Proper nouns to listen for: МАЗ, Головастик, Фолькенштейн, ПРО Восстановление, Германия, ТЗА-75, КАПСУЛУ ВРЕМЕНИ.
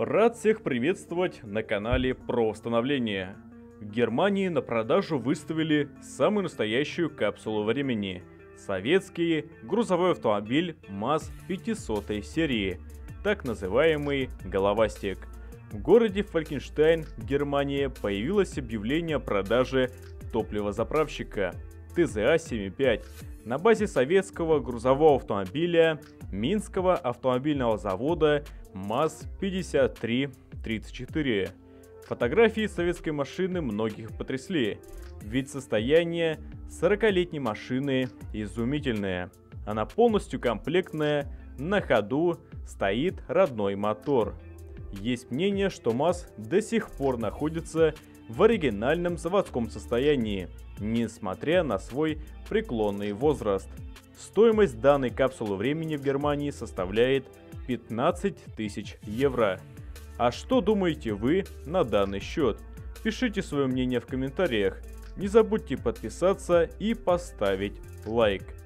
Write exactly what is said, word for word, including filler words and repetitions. Рад всех приветствовать на канале ПРО Восстановление. В Германии на продажу выставили самую настоящую капсулу времени. Советский грузовой автомобиль МАЗ пятисотая серии, так называемый Головастик. В городе Фолькенштейн, Германия, появилось объявление о продаже топливозаправщика Т З А семьдесят пять на базе советского грузового автомобиля Минского автомобильного завода МАЗ пятьдесят три тридцать четыре. Фотографии советской машины многих потрясли, ведь состояние сорокалетней машины изумительное. Она полностью комплектная, на ходу стоит родной мотор. Есть мнение, что МАЗ до сих пор находится в оригинальном заводском состоянии, несмотря на свой преклонный возраст. Стоимость данной капсулы времени в Германии составляет пятнадцать тысяч евро. А что думаете вы на данный счет? Пишите свое мнение в комментариях. Не забудьте подписаться и поставить лайк.